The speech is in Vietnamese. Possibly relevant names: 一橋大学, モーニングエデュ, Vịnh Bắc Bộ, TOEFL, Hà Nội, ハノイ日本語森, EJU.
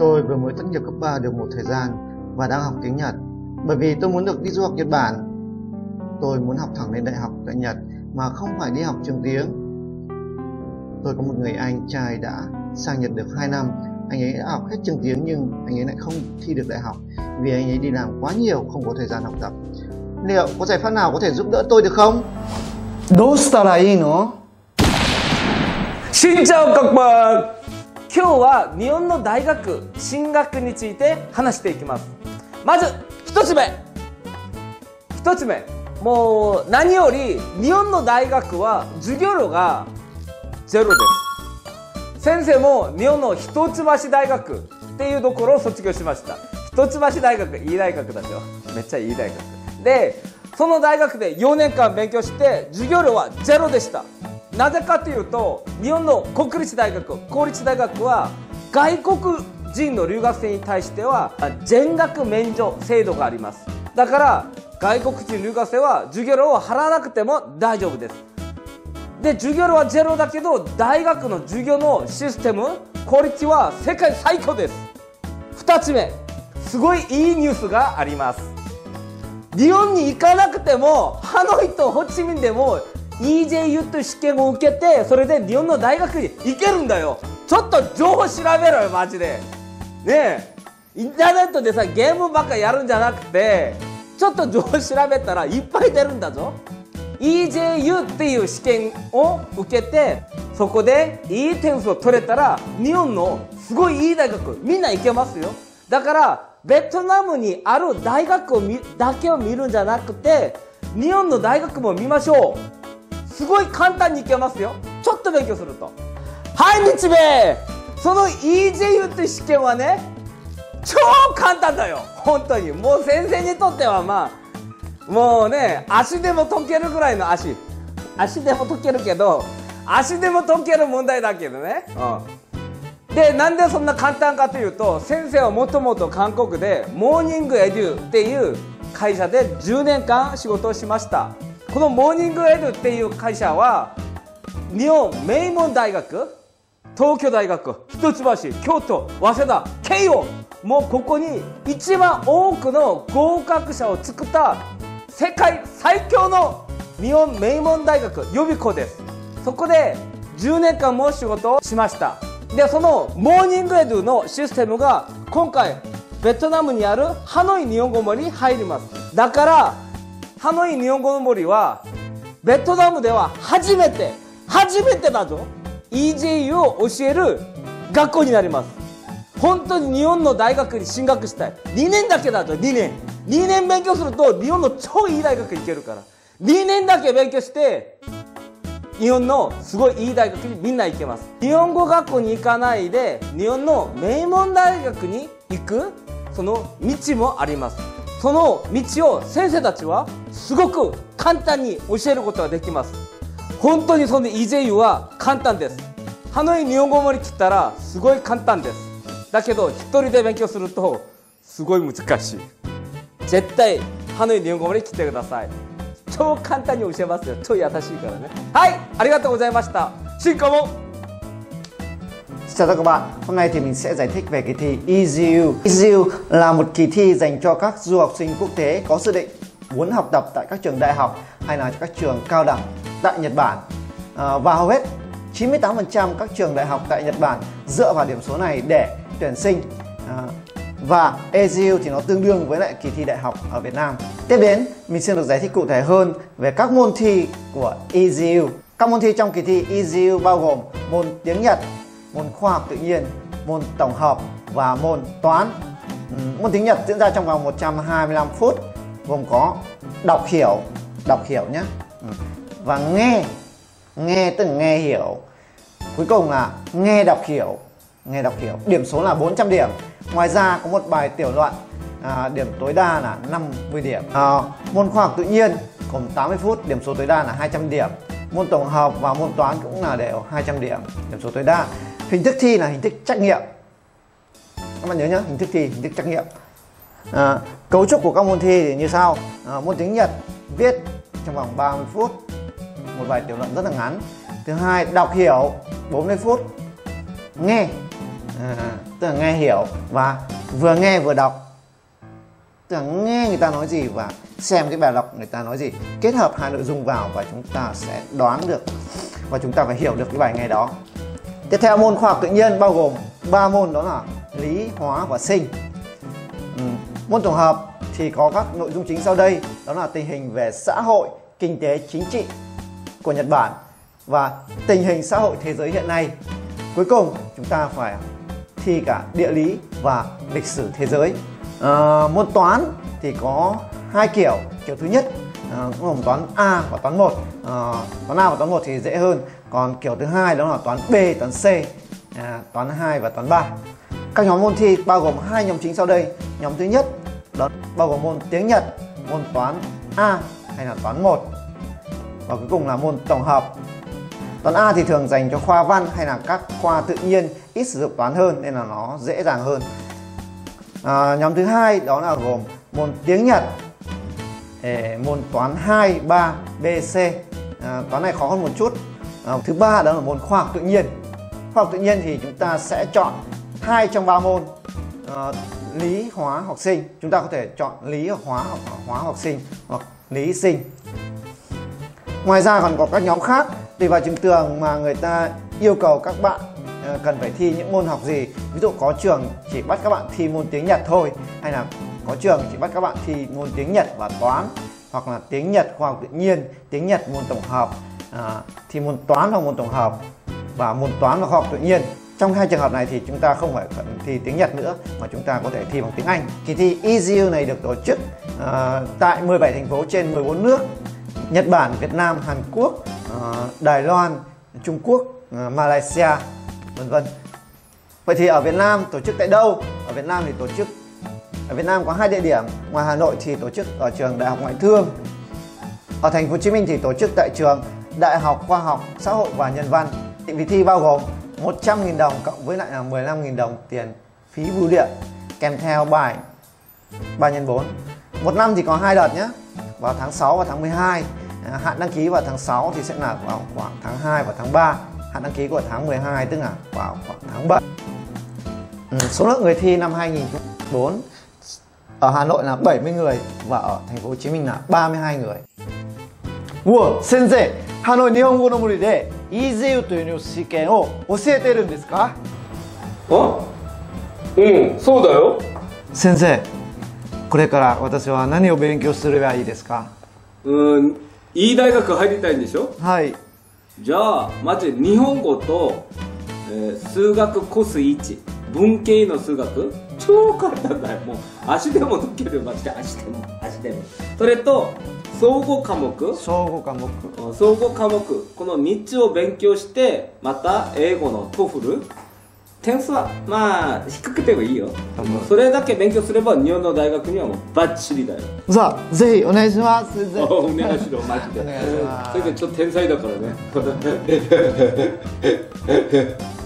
tôi vừa mới tốt nghiệp cấp 3 được một thời gian và đang học tiếng Nhật, bởi vì tôi muốn được đi du học Nhật Bản. Tôi muốn học thẳng lên đại học tại Nhật mà không phải đi học trường tiếng. Tôi có một người anh trai đã sang Nhật được 2 năm. Anh ấy đã học hết trường tiếng nhưng anh ấy lại không thi được đại học vì anh ấy đi làm quá nhiều, không có thời gian học tập. Liệu có giải pháp nào có thể giúp đỡ tôi được không? Xin chào các bạn. Hôm nay là Nhật Bản đại học, xin họcについて話していきます。まず1つ目、もう何より日本の大学は授業料がゼロです。先生も日本の一橋大学っていうところを卒業しました。一橋大学いい大学だよ。めっちゃいい大学。で、その大学で4年間勉強して授業料はゼロでした。なぜかというと、日本の国立大学、公立大学は外国人の留学生に対しては全額免除制度があります。だから外国人留学生は授業料を払わなくても大丈夫です。で、授業料はゼロだけど大学の授業のシステム、効率は世界最高です。2つ目、すごいいいニュースがあります。日本に行かなくてもハノイとホーチミンでもEJU という試験を受けて、それで日本の大学に行けるんだよ。ちょっと情報調べろよ、マジで。ねえ、インターネットでさ、ゲームばっかやるんじゃなくて、ちょっと情報調べたらいっぱい出るんだぞ。EJU っていう試験を受けて、そこでいい点数を取れたら、日本のすごいいい大学、みんな行けますよ。だから、ベトナムにある大学をだけを見るんじゃなくて、日本の大学も見ましょう。すごい簡単にいけますよ。ちょっと勉強すると。はい、日米。その EJU という試験はね、超簡単だよ。本当に。もう先生にとってはまあ、もうね、足でも解けるぐらいの足。足でも解けるけど、足でも解ける問題だけどね。うん。で、なんでそんな簡単かというと、先生はもともと韓国でモーニングエデュっていう会社で10年間仕事をしました。このモーニングエデュっていう会社は日本名門大学、東京大学、一橋、京都、早稲田、慶応、もうここに一番多くの合格者を作った世界最強の日本名門大学予備校です。そこで10年間も仕事をしました。で、そのモーニングエデュのシステムが今回ベトナムにあるハノイ日本語森に入ります。だからハノイ日本語の森はベトナムでは初めてだぞ。 EJU を教える学校になります。本当に日本の大学に進学したい。2年だけだぞ。2年勉強すると日本の超いい大学行けるから、2年だけ勉強して日本のすごいいい大学にみんな行けます。日本語学校に行かないで日本の名門大学に行くその道もあります。その道を先生たちはすごく簡単に教えることができます。本当にその EJU は簡単です。ハノイ日本語森来たらすごい簡単です。だけど一人で勉強するとすごい難しい。絶対ハノイ日本語森来てください。超簡単に教えますよ。超優しいからね。はい、ありがとうございました。進行も。Chào các bạn, hôm nay thì mình sẽ giải thích về kỳ thi EJU. EJU là một kỳ thi dành cho các du học sinh quốc tế có dự định muốn học tập tại các trường đại học hay là các trường cao đẳng tại Nhật Bản. Và hầu hết 98% các trường đại học tại Nhật Bản dựa vào điểm số này để tuyển sinh. Và EJU thì nó tương đương với lại kỳ thi đại học ở Việt Nam. Tiếp đến, mình xin được giải thích cụ thể hơn về các môn thi của EJU. Các môn thi trong kỳ thi EJU bao gồm môn tiếng Nhật, môn khoa học tự nhiên, môn tổng hợp và môn toán. Môn tiếng Nhật diễn ra trong vòng 125 phút, gồm có đọc hiểu nhé, và nghe tức là nghe hiểu. Cuối cùng là nghe đọc hiểu. Điểm số là 400 điểm. Ngoài ra có một bài tiểu luận, điểm tối đa là 50 điểm. Môn khoa học tự nhiên gồm 80 phút, điểm số tối đa là 200 điểm. Môn tổng hợp và môn toán cũng là đều 200 điểm, điểm số tối đa. Hình thức thi là hình thức trắc nghiệm. Các bạn nhớ nhé, hình thức thi, hình thức trắc nghiệm. Cấu trúc của các môn thi thì như sau. Môn tiếng Nhật viết trong vòng 30 phút, một bài tiểu luận rất là ngắn. Thứ hai, đọc hiểu 40 phút. Nghe Tức là nghe hiểu và vừa nghe vừa đọc. Tức là nghe người ta nói gì và xem cái bài đọc người ta nói gì. Kết hợp hai nội dung vào và chúng ta sẽ đoán được, và chúng ta phải hiểu được cái bài nghe đó. Tiếp theo, môn khoa học tự nhiên bao gồm 3 môn, đó là lý, hóa và sinh. Môn tổng hợp thì có các nội dung chính sau đây, đó là tình hình về xã hội, kinh tế, chính trị của Nhật Bản và tình hình xã hội thế giới hiện nay. Cuối cùng chúng ta phải thi cả địa lý và lịch sử thế giới. Môn toán thì có hai kiểu. Kiểu thứ nhất gồm toán A và toán 1. Toán A và toán 1 thì dễ hơn. Còn kiểu thứ hai đó là toán B, toán C, toán 2 và toán 3. Các nhóm môn thi bao gồm hai nhóm chính sau đây. Nhóm thứ nhất đó bao gồm môn tiếng Nhật, môn toán A hay là toán 1. Và cuối cùng là môn tổng hợp. Toán A thì thường dành cho khoa văn hay là các khoa tự nhiên ít sử dụng toán hơn, nên là nó dễ dàng hơn. Nhóm thứ hai đó là gồm môn tiếng Nhật, môn toán 2, 3, B, C. Toán này khó hơn một chút. Thứ ba đó là môn khoa học tự nhiên. Khoa học tự nhiên thì chúng ta sẽ chọn 2 trong 3 môn, lý, hóa hoặc sinh. Chúng ta có thể chọn lý hoặc hóa, hoặc hóa hoặc sinh, hoặc lý sinh. Ngoài ra còn có các nhóm khác tùy vào trường tường mà người ta yêu cầu các bạn cần phải thi những môn học gì. Ví dụ có trường chỉ bắt các bạn thi môn tiếng Nhật thôi, hay là có trường chỉ bắt các bạn thi môn tiếng Nhật và toán, hoặc là tiếng Nhật khoa học tự nhiên, tiếng Nhật môn tổng hợp, thi môn toán và môn tổng hợp, và môn toán và khoa học tự nhiên. Trong hai trường hợp này thì chúng ta không phải thi tiếng Nhật nữa, mà chúng ta có thể thi bằng tiếng Anh. Kỳ thi EJU này được tổ chức tại 17 thành phố trên 14 nước: Nhật Bản, Việt Nam, Hàn Quốc, Đài Loan, Trung Quốc, Malaysia, vân vân. Vậy thì ở Việt Nam tổ chức tại đâu? Ở Việt Nam có 2 địa điểm. Ngoài Hà Nội thì tổ chức ở trường Đại học Ngoại thương. Ở Thành phố Hồ Chí Minh thì tổ chức tại trường Đại học Khoa học Xã hội và Nhân văn. Vị thi bao gồm 100.000 đồng cộng với lại là 15.000 đồng tiền phí bưu điện, kèm theo bài 3x4. Một năm thì có 2 đợt nhé, vào tháng 6 và tháng 12. Hạn đăng ký vào tháng 6 thì sẽ là vào khoảng tháng 2 và tháng 3. Hạn đăng ký của tháng 12 tức là vào khoảng tháng 7. Số lượng người thi năm 2004 ở Hà Nội là 70 người và ở Thành phố Hồ Chí Minh là 32 người. Wow, sensei, Hanoi Nihongo no muri de EJU toyu shiken o osoete iru desu ka? Oh? Sou da yo. Sensei, kore kara watashi wa nani o benkyou suru ba ii desu ka? Ii daigaku hairitai n desho? Hai. Ja a, matte, Nihongo to sugaku kosu 1,文系の数学超簡単だよ。もう足でも解ける。マジで足でも。それと総合科目、この3つを勉強して、また英語のTOEFL点数はまあ低くてもいいよ。それだけ勉強すれば日本の大学にはもうバッチリだよ。さあぜひお願いします。お願いしろ、マジで。それでちょっと天才だからね。